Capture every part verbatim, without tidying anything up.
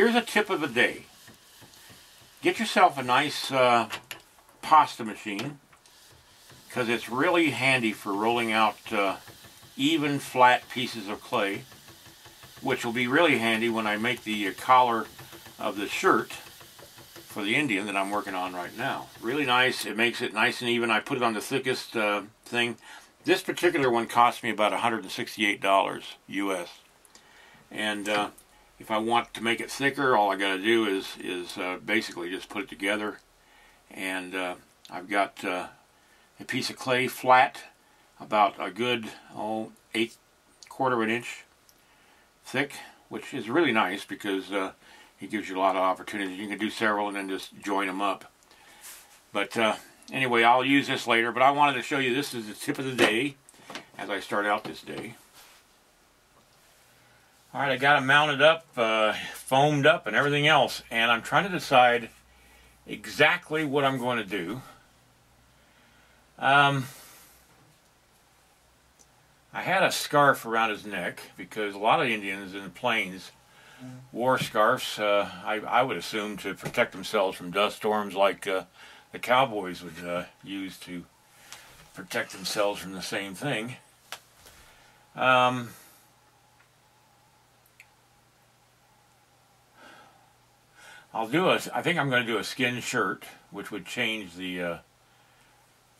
here's a tip of the day. Get yourself a nice uh, pasta machine, because it's really handy for rolling out uh, even flat pieces of clay, which will be really handy when I make the uh, collar of the shirt for the Indian that I'm working on right now. Really nice. It makes it nice and even. I put it on the thickest uh, thing. This particular one cost me about one hundred sixty-eight dollars U S. And uh, if I want to make it thicker, all I got to do is is uh, basically just put it together. And uh, I've got uh, a piece of clay flat, about a good oh, eight quarter of an inch thick, which is really nice because uh, it gives you a lot of opportunities. You can do several and then just join them up. But uh, anyway, I'll use this later. But I wanted to show you, this is the tip of the day as I start out this day. All right, I got it mounted up, uh, foamed up and everything else, and I'm trying to decide exactly what I'm going to do. Um, I had a scarf around his neck because a lot of Indians in the plains wore scarves, uh, I, I would assume, to protect themselves from dust storms like uh, the cowboys would uh, use to protect themselves from the same thing. Um, I'll do a, I think I'm going to do a skin shirt, which would change the, uh,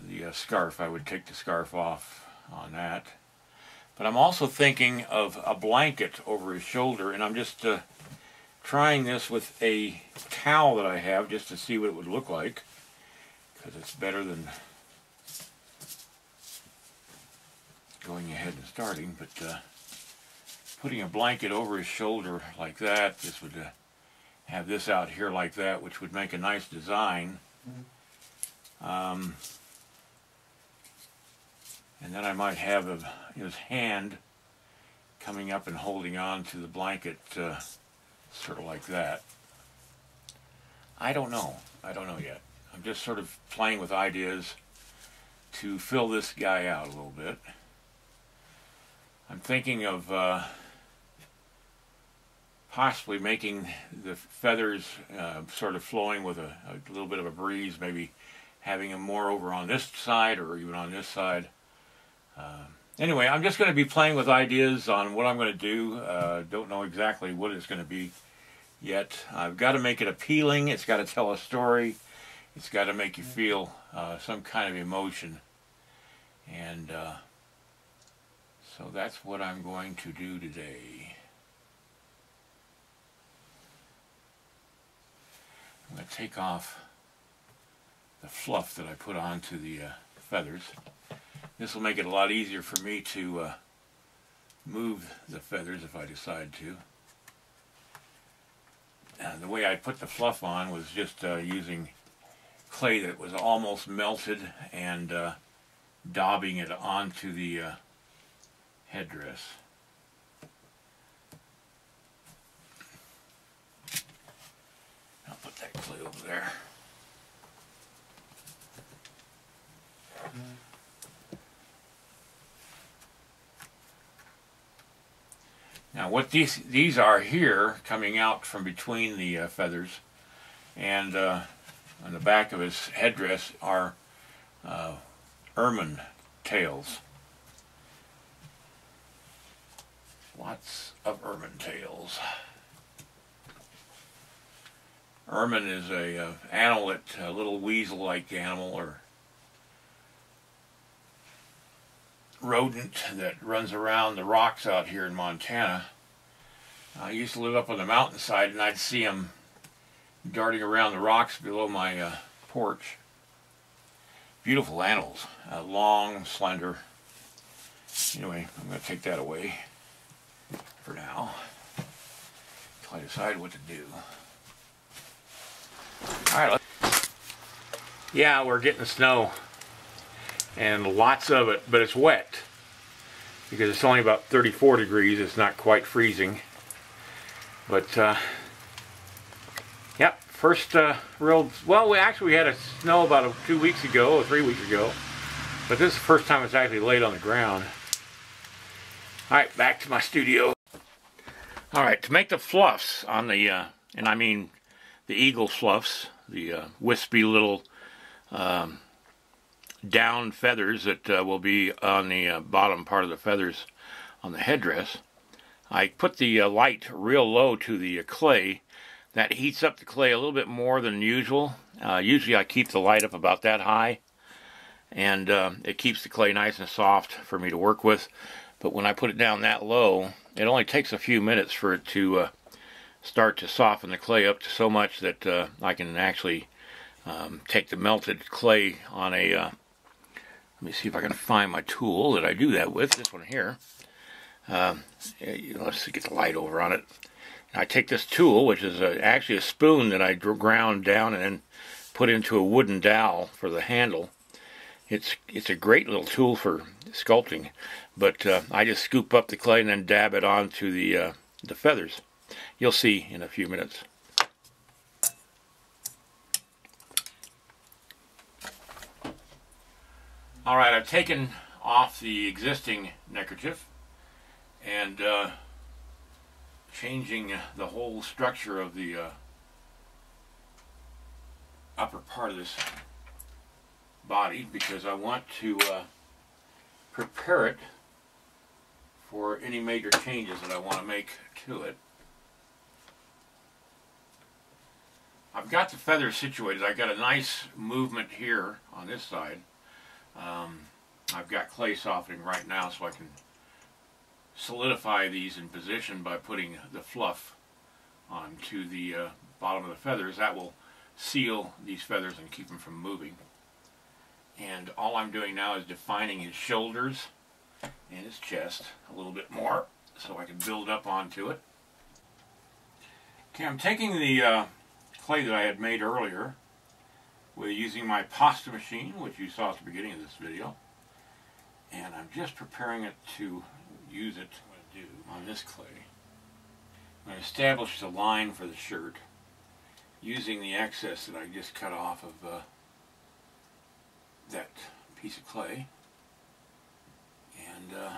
the uh, scarf. I would take the scarf off on that. But I'm also thinking of a blanket over his shoulder, and I'm just uh, trying this with a towel that I have just to see what it would look like, because it's better than going ahead and starting. But uh, putting a blanket over his shoulder like that, this would uh, have this out here like that, which would make a nice design. Um, And then I might have a, his hand coming up and holding on to the blanket, uh, sort of like that. I don't know. I don't know yet. I'm just sort of playing with ideas to fill this guy out a little bit. I'm thinking of uh, possibly making the feathers uh, sort of flowing with a, a little bit of a breeze, maybe having them more over on this side or even on this side. Uh, anyway, I'm just going to be playing with ideas on what I'm going to do. Uh, don't know exactly what it's going to be yet. I've got to make it appealing. It's got to tell a story. It's got to make you feel uh, some kind of emotion. And uh, so that's what I'm going to do today. I'm going to take off the fluff that I put onto the uh, feathers. This will make it a lot easier for me to uh, move the feathers if I decide to. And the way I put the fluff on was just uh, using clay that was almost melted and uh, daubing it onto the uh, headdress. I'll put that clay over there. Now what these these are here, coming out from between the uh, feathers and uh, on the back of his headdress, are uh, ermine tails. Lots of ermine tails. Ermine is a uh, animal, that, a little weasel-like animal or rodent that runs around the rocks out here in Montana. I used to live up on the mountainside, and I'd see him darting around the rocks below my uh, porch. Beautiful animals, uh, long, slender. Anyway, I'm going to take that away for now until I decide what to do. All right. Yeah, we're getting snow. And lots of it, but it's wet because it's only about thirty-four degrees. It's not quite freezing, but uh, yep. First uh, real well. We actually we had a snow about a, two weeks ago, or three weeks ago, but this is the first time it's actually laid on the ground. All right, back to my studio. All right, to make the fluffs on the uh, and I mean the eagle fluffs, the uh, wispy little um, down feathers that uh, will be on the uh, bottom part of the feathers on the headdress. I put the uh, light real low to the uh, clay. That heats up the clay a little bit more than usual. Uh, usually I keep the light up about that high, and uh, it keeps the clay nice and soft for me to work with. But when I put it down that low, it only takes a few minutes for it to uh, start to soften the clay up to so much that uh, I can actually um, take the melted clay on a, uh, let me see if I can find my tool that I do that with, this one here. Uh, let's get the light over on it. I take this tool, which is a, actually a spoon that I ground down and then put into a wooden dowel for the handle. It's it's a great little tool for sculpting, but uh, I just scoop up the clay and then dab it onto the uh, the feathers. You'll see in a few minutes. All right, I've taken off the existing neckerchief and uh, changing the whole structure of the uh, upper part of this body, because I want to uh, prepare it for any major changes that I want to make to it. I've got the feathers situated. I've got a nice movement here on this side. Um, I've got clay softening right now, so I can solidify these in position by putting the fluff onto the uh, bottom of the feathers. That will seal these feathers and keep them from moving. And all I'm doing now is defining his shoulders and his chest a little bit more so I can build up onto it. Okay, I'm taking the uh, clay that I had made earlier with using my pasta machine, which you saw at the beginning of this video, and I'm just preparing it to use it on this clay. I'm going to establish the line for the shirt using the excess that I just cut off of uh, that piece of clay. And uh,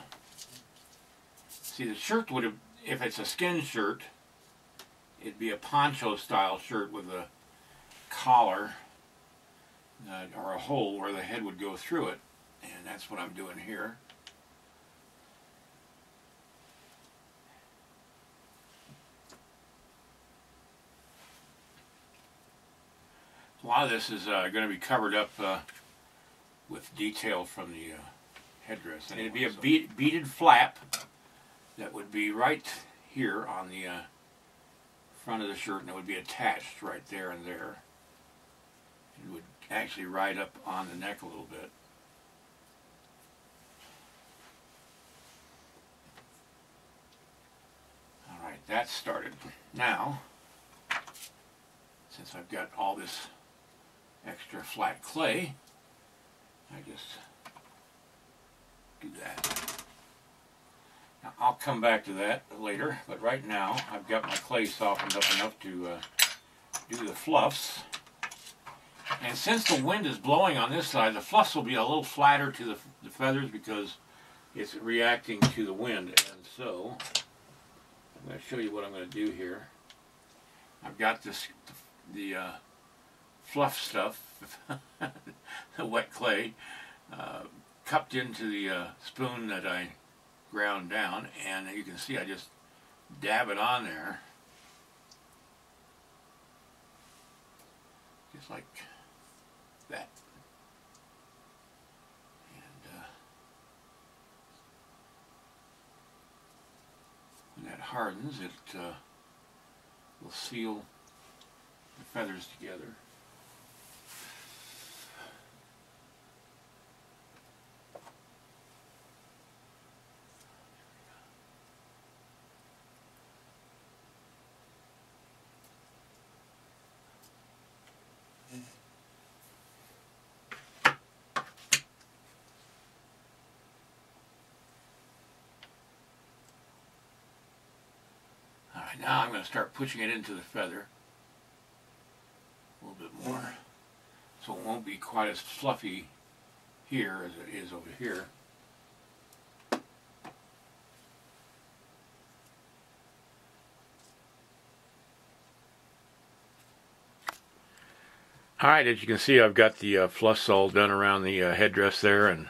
see, the shirt would have, if it's a skin shirt, it'd be a poncho style shirt with a collar uh, or a hole where the head would go through it, and that's what I'm doing here. A lot of this is uh, going to be covered up uh, with detail from the uh, headdress. And it'd be a bead, beaded flap that would be right here on the uh, front of the shirt, and it would be attached right there and there. It would actually ride up on the neck a little bit. All right, that's started. Now, since I've got all this extra flat clay, I just do that. Now, I'll come back to that later, but right now I've got my clay softened up enough to uh, do the fluffs. And since the wind is blowing on this side, the fluffs will be a little flatter to the, the feathers because it's reacting to the wind. And so I'm going to show you what I'm going to do here. I've got this, the uh, fluff stuff, the wet clay, uh, cupped into the uh, spoon that I ground down, and you can see I just dab it on there, just like that. And uh, when that hardens, it uh, will seal the feathers together. Now I'm going to start pushing it into the feather a little bit more, so it won't be quite as fluffy here as it is over here. Alright, as you can see, I've got the uh, fluffs all done around the uh, headdress there, and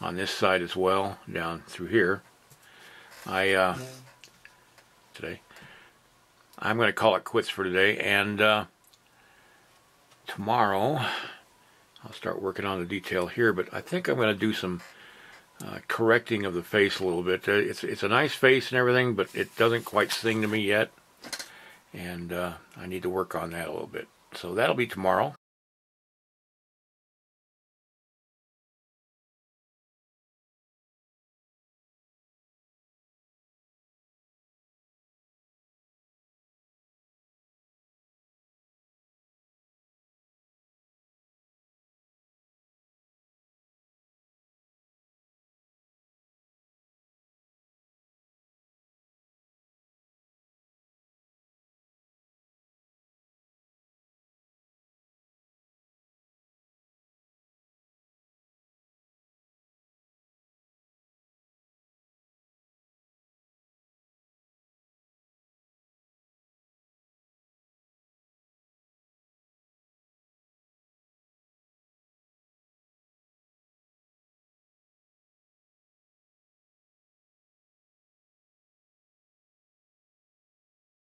on this side as well, down through here. I, uh, today, I'm going to call it quits for today, and uh, tomorrow I'll start working on the detail here, but I think I'm going to do some uh, correcting of the face a little bit. It's, it's a nice face and everything, but it doesn't quite sing to me yet, and uh, I need to work on that a little bit. So that'll be tomorrow.